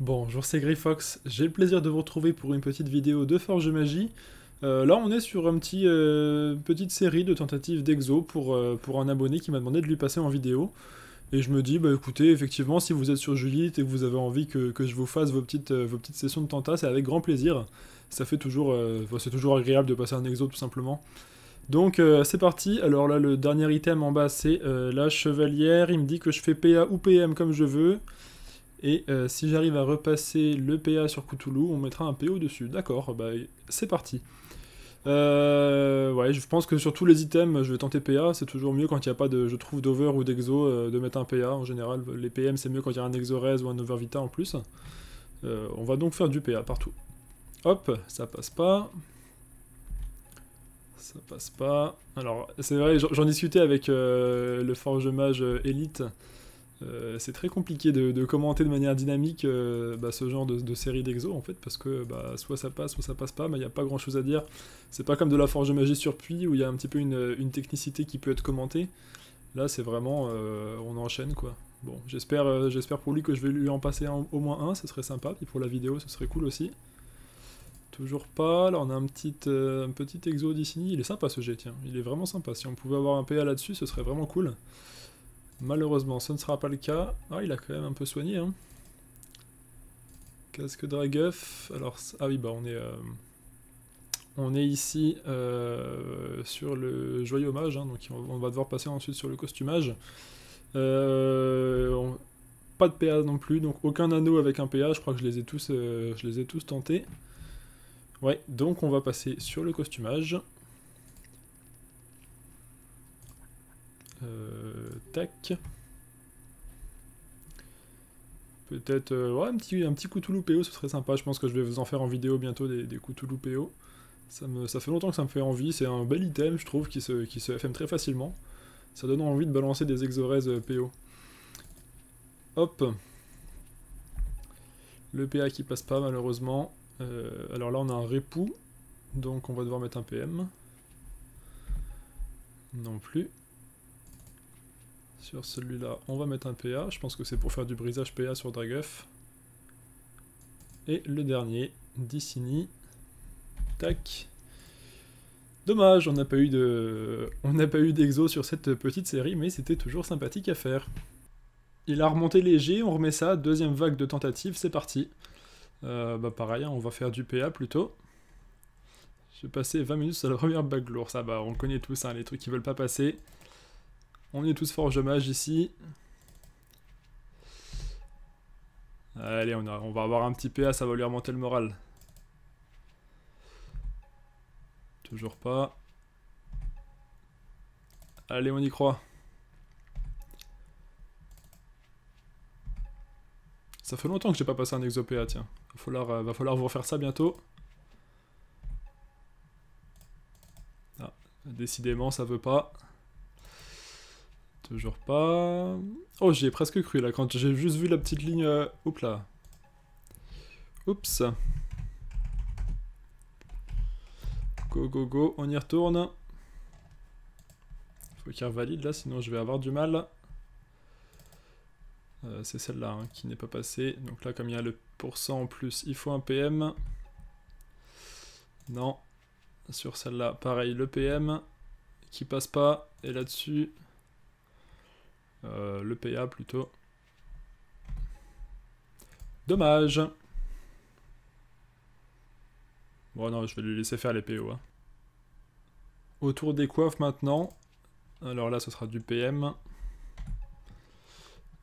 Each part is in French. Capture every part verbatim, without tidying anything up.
Bonjour, c'est Gryfox, j'ai le plaisir de vous retrouver pour une petite vidéo de Forge Magie. Euh, là on est sur une petit, euh, petite série de tentatives d'exo pour, euh, pour un abonné qui m'a demandé de lui passer en vidéo. Et je me dis, bah écoutez, effectivement, si vous êtes sur Julith et que vous avez envie que, que je vous fasse vos petites, euh, vos petites sessions de tentas, c'est avec grand plaisir. Ça fait toujours, euh, c'est toujours agréable de passer un exo tout simplement. Donc euh, c'est parti. Alors là le dernier item en bas c'est euh, la chevalière, il me dit que je fais P A ou P M comme je veux. Et euh, si j'arrive à repasser le P A sur Cthulhu, on mettra un P O dessus. D'accord, bah, c'est parti. Euh, ouais, je pense que sur tous les items, je vais tenter P A. C'est toujours mieux quand il n'y a pas, de, je trouve, d'over ou d'exo, euh, de mettre un P A. En général, les P M, c'est mieux quand il y a un exo-res ou un over-vita en plus. Euh, on va donc faire du P A partout. Hop, ça passe pas. Ça passe pas. Alors, c'est vrai, j'en discutais avec euh, le Forge Mage Elite. Euh, c'est très compliqué de, de commenter de manière dynamique euh, bah, ce genre de, de série d'exo en fait, parce que bah, soit ça passe, soit ça passe pas, mais il n'y a pas grand chose à dire. C'est pas comme de la Forge Magie sur Puy où il y a un petit peu une, une technicité qui peut être commentée. Là c'est vraiment, euh, on enchaîne quoi. Bon, j'espère euh, j'espère pour lui que je vais lui en passer un, au moins un, ce serait sympa, puis pour la vidéo ce serait cool aussi. Toujours pas, là on a un petit, euh, un petit exo d'ici, il est sympa ce jet, tiens, il est vraiment sympa. Si on pouvait avoir un P A là-dessus, ce serait vraiment cool. Malheureusement, ce ne sera pas le cas. Ah, il a quand même un peu soigné. Hein. Casque Draguf. Alors, ah oui, bah on est, euh, on est ici euh, sur le joyau mage. Hein, donc, on va devoir passer ensuite sur le costumage. Euh, on, pas de P A non plus. Donc, aucun anneau avec un P A. Je crois que je les ai tous, euh, je les ai tous tentés. Ouais. Donc, on va passer sur le costumage. Euh, tac. Peut-être euh, ouais, un petit, un petit Cthulhu P O, ce serait sympa. Je pense que je vais vous en faire en vidéo bientôt des, des Cthulhu P O. Ça, me, ça fait longtemps que ça me fait envie. C'est un bel item, je trouve, qui se, qui se F M très facilement. Ça donne envie de balancer des exorèses P O. Hop. Le P A qui passe pas, malheureusement. Euh, alors là, on a un Répou. Donc on va devoir mettre un P M. Non plus. Sur celui-là, on va mettre un P A. Je pense que c'est pour faire du brisage P A sur Draguf. Et le dernier, Dicini. Tac. Dommage, on n'a pas eu de, on n'a pas eu d'exo sur cette petite série, mais c'était toujours sympathique à faire. Il a remonté léger, on remet ça. Deuxième vague de tentatives, c'est parti. Euh, bah pareil, on va faire du P A plutôt. J'ai passé vingt minutes sur la première bague lourde. Ça, bah, on connaît tous hein, les trucs qui veulent pas passer. On est tous Forge Mage ici. Allez, on, a, on va avoir un petit P A, ça va lui remonter le moral. Toujours pas. Allez, on y croit. Ça fait longtemps que j'ai pas passé un exo P A, tiens. Va falloir, euh, va falloir vous refaire ça bientôt. Ah, décidément, ça veut pas. Toujours pas... Oh, j'y ai presque cru, là, quand j'ai juste vu la petite ligne... Euh... Oups, là. Oups. Go, go, go, on y retourne. Faut qu'il revalide, là, sinon je vais avoir du mal. Euh, c'est celle-là hein, qui n'est pas passée. Donc là, comme il y a le pourcent en plus, il faut un P M. Non. Sur celle-là, pareil, le P M qui passe pas. Et là-dessus... Euh, le P A plutôt. Dommage. Bon non, je vais lui laisser faire les P O. Hein. Autour des coiffes maintenant. Alors là, ce sera du P M.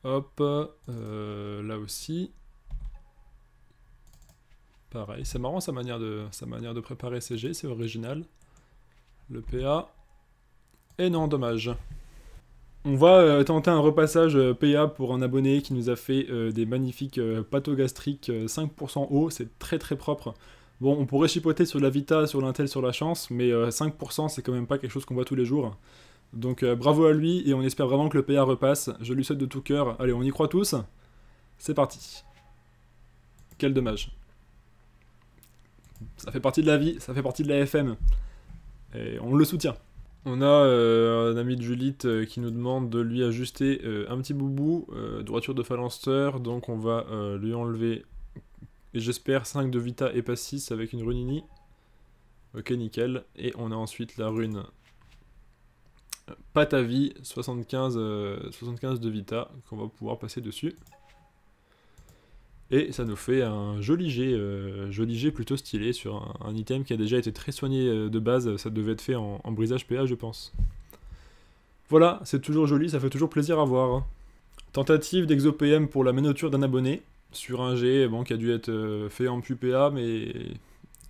Hop. Euh, là aussi. Pareil. C'est marrant sa manière de, sa manière de préparer ses jets, c'est original. Le P A. Et non, dommage. On va euh, tenter un repassage euh, P A pour un abonné qui nous a fait euh, des magnifiques euh, patogastriques euh, cinq pour cent eau, c'est très très propre. Bon, on pourrait chipoter sur la vita, sur l'intel, sur la chance, mais euh, cinq pour cent c'est quand même pas quelque chose qu'on voit tous les jours. Donc euh, bravo à lui et on espère vraiment que le P A repasse, je lui souhaite de tout cœur. Allez, on y croit tous, c'est parti. Quel dommage. Ça fait partie de la vie, ça fait partie de la F M. Et on le soutient. On a euh, un ami de Julith euh, qui nous demande de lui ajuster euh, un petit boubou, euh, droiture de Phalanster, donc on va euh, lui enlever Et j'espère cinq de Vita et pas six avec une runini. Ok, nickel. Et on a ensuite la rune Patavi, soixante-quinze, euh, soixante-quinze de Vita, qu'on va pouvoir passer dessus. Et ça nous fait un joli jet, euh, joli jet plutôt stylé sur un, un item qui a déjà été très soigné euh, de base. Ça devait être fait en, en brisage P A, je pense. Voilà, c'est toujours joli, ça fait toujours plaisir à voir. Tentative d'exo-P M pour la menoture d'un abonné, sur un jet bon, qui a dû être euh, fait en P A, mais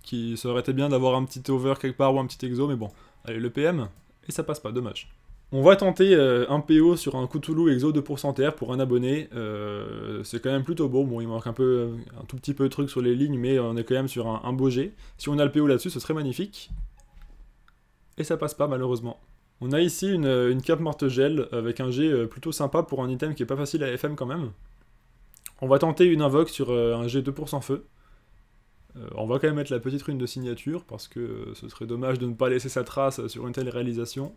qui ça aurait été bien d'avoir un petit over quelque part ou un petit exo, mais bon, allez, le P M, et ça passe pas, dommage. On va tenter euh, un P O sur un Cthulhu exo deux pour cent T R pour un abonné, euh, c'est quand même plutôt beau, bon il manque un, peu, un tout petit peu de trucs sur les lignes, mais on est quand même sur un, un beau jet. Si on a le P O là-dessus, ce serait magnifique, et ça passe pas malheureusement. On a ici une, une cape mortegel avec un jet plutôt sympa pour un item qui est pas facile à F M quand même. On va tenter une invoque sur un jet deux pour cent feu. Euh, on va quand même mettre la petite rune de signature parce que ce serait dommage de ne pas laisser sa trace sur une telle réalisation.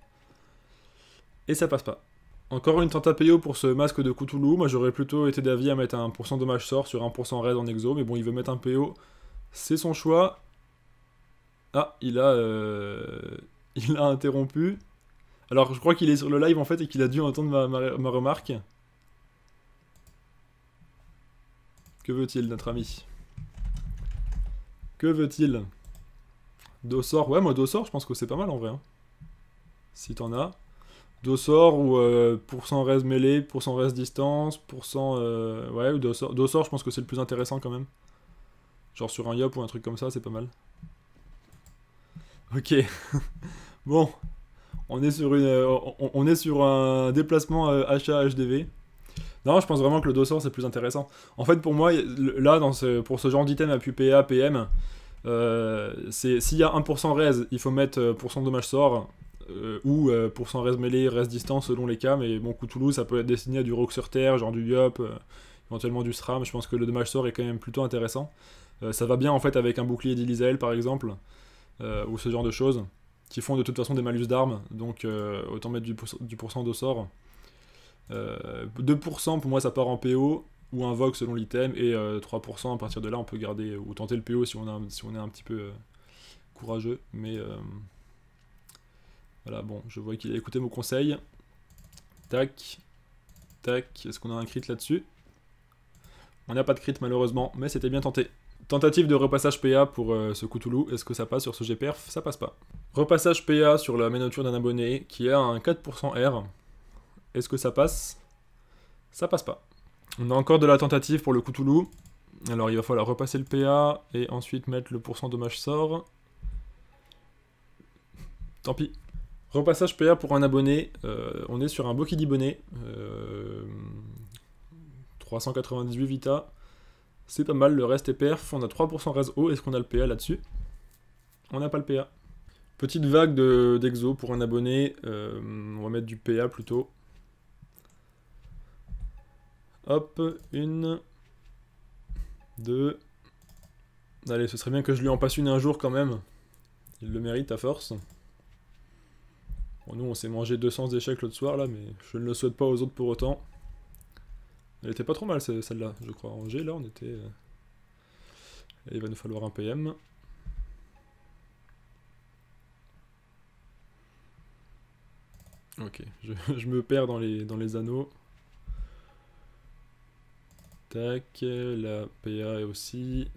Et ça passe pas. Encore une tentapéo pour ce masque de Cthulhu. Moi j'aurais plutôt été d'avis à mettre un pour cent dommage sort sur un pour cent raid en exo, mais bon il veut mettre un P O, c'est son choix. Ah, il a, euh... il a interrompu. Alors, je crois qu'il est sur le live, en fait, et qu'il a dû entendre ma, ma, ma remarque. Que veut-il, notre ami? Que veut-il? Dossor. Ouais, moi, Dossor, je pense que c'est pas mal, en vrai. Hein. Si t'en as. Dossor, ou euh, pourcent res mêlée, pourcent res distance, pourcent... Euh, ouais, ou Dossor. Dossor, je pense que c'est le plus intéressant, quand même. Genre sur un yop ou un truc comme ça, c'est pas mal. Ok. Bon... On est, sur une, on est sur un déplacement H A H D V. Non, je pense vraiment que le dossor c'est plus intéressant. En fait, pour moi, là, dans ce, pour ce genre d'item à P A, P M, euh, s'il y a un pour cent res, il faut mettre pourcent dommage sort, euh, ou euh, pourcent res mêlée, res distance, selon les cas. Mais bon, Cthulhu, ça peut être destiné à du rock sur terre, genre du yop, euh, éventuellement du sram. Je pense que le dommage sort est quand même plutôt intéressant. Euh, ça va bien, en fait, avec un bouclier d'Ilisael, par exemple, euh, ou ce genre de choses, qui font de toute façon des malus d'armes, donc euh, autant mettre du, pour du pourcent de sort. Euh, deux pour cent pour moi ça part en P O, ou invoque selon l'item, et euh, trois pour cent à partir de là on peut garder, ou tenter le P O si on, a, si on est un petit peu euh, courageux, mais euh, voilà, bon, je vois qu'il a écouté mon conseil. Tac, tac, est-ce qu'on a un crit là-dessus? On n'a pas de crit malheureusement, mais c'était bien tenté. Tentative de repassage P A pour euh, ce Cthulhu, est-ce que ça passe sur ce G P R F? Ça passe pas. Repassage P A sur la menoture d'un abonné qui a un quatre pour cent R. Est-ce que ça passe? Ça passe pas. On a encore de la tentative pour le Cthulhu. Alors il va falloir repasser le P A et ensuite mettre le pourcent dommage sort. Tant pis. Repassage P A pour un abonné, euh, on est sur un Bokidibonnet. Euh, trois cent quatre-vingt-dix-huit Vita. C'est pas mal, le reste est perf, on a trois pour cent res haut, est-ce qu'on a le P A là-dessus? On n'a pas le P A. Petite vague d'exo de, pour un abonné, euh, on va mettre du P A plutôt. Hop, une, deux, allez, ce serait bien que je lui en passe une un jour quand même, il le mérite à force. Bon, nous on s'est mangé deux cents échecs l'autre soir là, mais je ne le souhaite pas aux autres pour autant. Elle était pas trop mal celle-là, je crois. En G, là, on était... Et il va nous falloir un P M. Ok, je, je me perds dans les, dans les anneaux. Tac, la P A est aussi...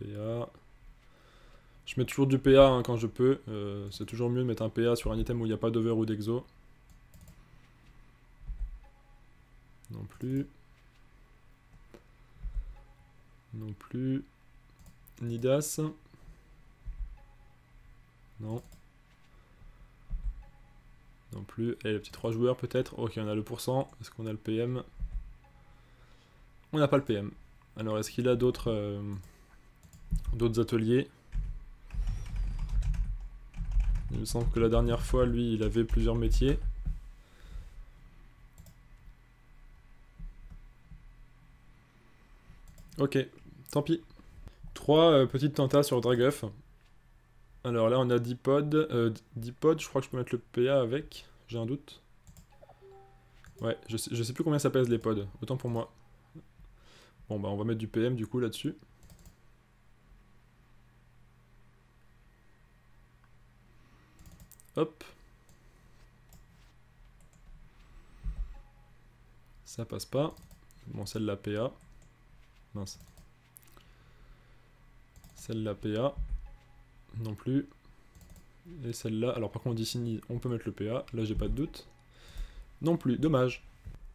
P A... Je mets toujours du P A hein, quand je peux. Euh, c'est toujours mieux de mettre un P A sur un item où il n'y a pas d'over ou d'exo. Non plus. Non plus. Nidas. Non. Non plus. Allez, le petit trois joueurs peut-être. Ok, on a le pourcent. Est-ce qu'on a le P M? On n'a pas le P M. Alors, est-ce qu'il a d'autres euh, d'autres ateliers? Il me semble que la dernière fois, lui, il avait plusieurs métiers. Ok, tant pis. Trois euh, petites tentas sur Draguf. Alors là, on a dix pods. Euh, dix pods, je crois que je peux mettre le P A avec. J'ai un doute. Ouais, je sais, je sais plus combien ça pèse les pods. Autant pour moi. Bon bah on va mettre du P M du coup là-dessus. Hop. Ça passe pas. Bon, celle-là P A. Mince. Celle-là P A. Non plus. Et celle-là. Alors par contre, ici, on peut mettre le P A. Là, j'ai pas de doute. Non plus. Dommage.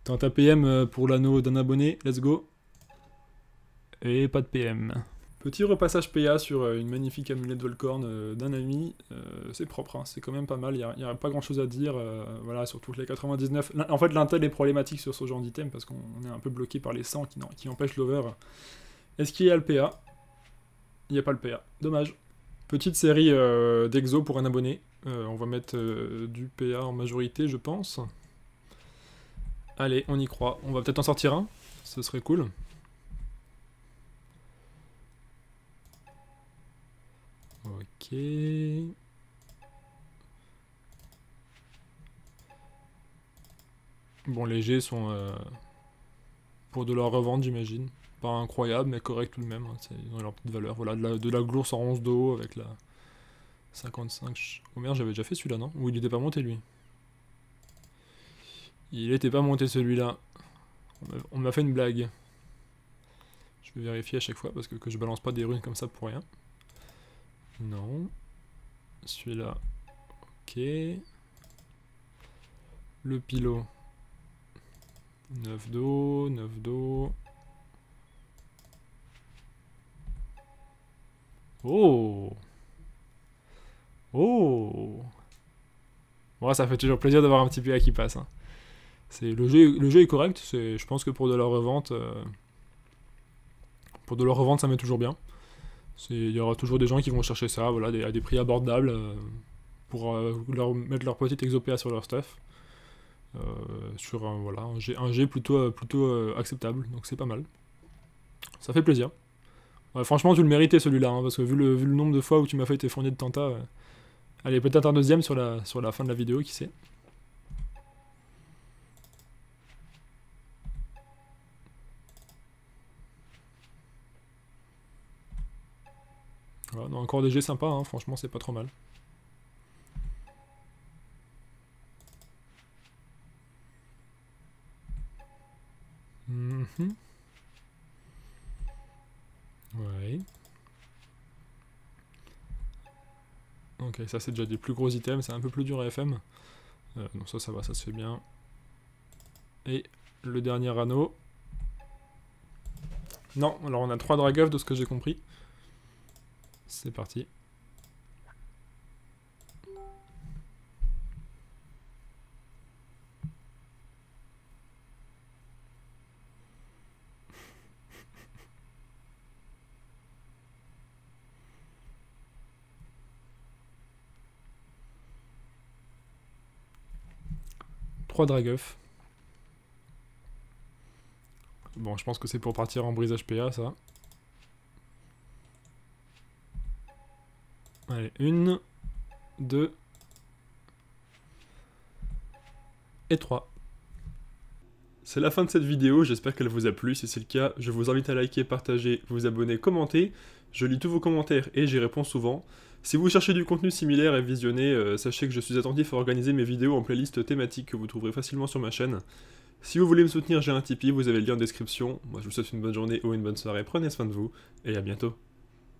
Tente un P M pour l'anneau d'un abonné. Let's go. Et pas de P M. Petit repassage P A sur une magnifique amulette Volcorn d'un ami, euh, c'est propre, hein. C'est quand même pas mal, il n'y a, a pas grand chose à dire, euh, voilà, surtout que les quatre-vingt-dix-neuf... En fait l'intel est problématique sur ce genre d'item parce qu'on est un peu bloqué par les cent qui, qui empêchent l'over. Est-ce qu'il y a le P A? Il n'y a pas le P A, dommage. Petite série euh, d'exo pour un abonné, euh, on va mettre euh, du P A en majorité je pense. Allez, on y croit, on va peut-être en sortir un, ce serait cool. Ok. Bon, les G sont euh, pour de la revente, j'imagine. Pas incroyable, mais correct tout de même. Hein. Ils ont leur petite valeur. Voilà, de la, de la glourse en onze de haut avec la cinquante-cinq. Oh merde, j'avais déjà fait celui-là, non? Ou il n'était pas monté lui? Il n'était pas monté celui-là. On m'a fait une blague. Je vais vérifier à chaque fois parce que, que je balance pas des runes comme ça pour rien. Non. Celui-là. Ok. Le pilot. neuf d'eau, neuf d'eau. Oh! Oh! Bon, ça fait toujours plaisir d'avoir un petit P A qui passe. Hein. C'est, le jeu, le jeu est correct. C'est, je pense que pour de la revente... Euh, pour de la revente, ça met toujours bien. Il y aura toujours des gens qui vont chercher ça, voilà, des, à des prix abordables, euh, pour euh, leur, mettre leur petite exopéa sur leur stuff. Euh, sur un, voilà, un G, un G plutôt, euh, plutôt euh, acceptable, donc c'est pas mal. Ça fait plaisir. Ouais, franchement, tu le méritais celui-là, hein, parce que vu le, vu le nombre de fois où tu m'as fait tes fourniers de tenta, euh, allez, peut-être un deuxième sur la, sur la fin de la vidéo, qui sait. Voilà, non, encore des jets sympas, hein, franchement c'est pas trop mal. Mm-hmm. Ouais. Ok, ça c'est déjà des plus gros items, c'est un peu plus dur à F M. Euh, non, ça ça va, ça se fait bien. Et le dernier anneau. Non, alors on a trois Draguf de ce que j'ai compris. C'est parti. trois Draguf. Bon, je pense que c'est pour partir en brisage P A, ça. Allez, une, deux et trois. C'est la fin de cette vidéo, j'espère qu'elle vous a plu. Si c'est le cas, je vous invite à liker, partager, vous abonner, commenter. Je lis tous vos commentaires et j'y réponds souvent. Si vous cherchez du contenu similaire et visionné, euh, sachez que je suis attentif à organiser mes vidéos en playlist thématique que vous trouverez facilement sur ma chaîne. Si vous voulez me soutenir, j'ai un Tipeee, vous avez le lien en description. Moi, je vous souhaite une bonne journée ou une bonne soirée, prenez soin de vous et à bientôt.